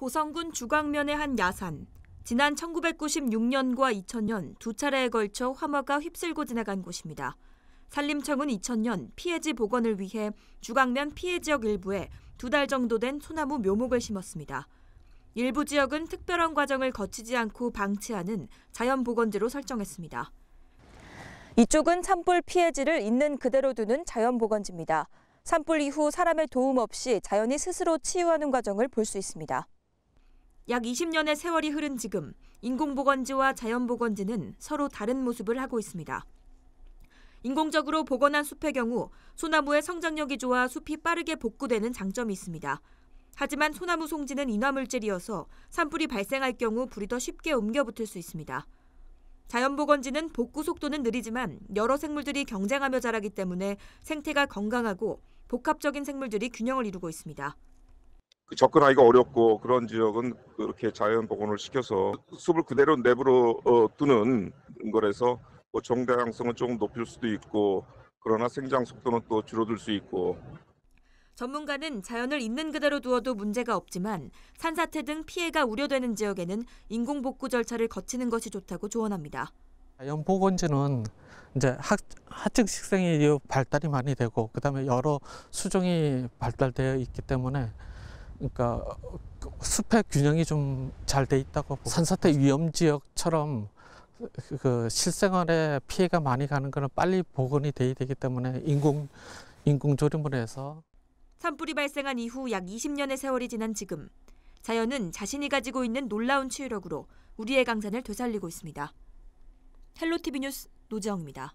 고성군 주광면의 한 야산. 지난 1996년과 2000년 두 차례에 걸쳐 화마가 휩쓸고 지나간 곳입니다. 산림청은 2000년 피해지 복원을 위해 주광면 피해 지역 일부에 2달 정도 된 소나무 묘목을 심었습니다. 일부 지역은 특별한 과정을 거치지 않고 방치하는 자연보건지로 설정했습니다. 이쪽은 산불 피해지를 있는 그대로 두는 자연보건지입니다. 산불 이후 사람의 도움 없이 자연이 스스로 치유하는 과정을 볼 수 있습니다. 약 20년의 세월이 흐른 지금 인공보건지와 자연보건지는 서로 다른 모습을 하고 있습니다. 인공적으로 복원한 숲의 경우 소나무의 성장력이 좋아 숲이 빠르게 복구되는 장점이 있습니다. 하지만 소나무 송지는 인화물질이어서 산불이 발생할 경우 불이 더 쉽게 옮겨붙을 수 있습니다. 자연보건지는 복구 속도는 느리지만 여러 생물들이 경쟁하며 자라기 때문에 생태가 건강하고 복합적인 생물들이 균형을 이루고 있습니다. 접근하기가 어렵고 그런 지역은 그렇게 자연복원을 시켜서 숲을 그대로 내부로 두는 거라서 종대 가능성은 조금 높일 수도 있고 그러나 생장 속도는 또 줄어들 수 있고. 전문가는 자연을 있는 그대로 두어도 문제가 없지만 산사태 등 피해가 우려되는 지역에는 인공복구 절차를 거치는 것이 좋다고 조언합니다. 자연보건지는 이제 하층 식생이 발달이 많이 되고 그다음에 여러 수종이 발달되어 있기 때문에 그러니까 숲의 균형이 좀 잘 돼 있다고 보고 산사태 위험 지역처럼 그 실생활에 피해가 많이 가는 거는 빨리 복원이 돼야 되기 때문에 인공 조림을 해서. 산불이 발생한 이후 약 20년의 세월이 지난 지금 자연은 자신이 가지고 있는 놀라운 치유력으로 우리의 강산을 되살리고 있습니다. 헬로TV 뉴스 노지영입니다.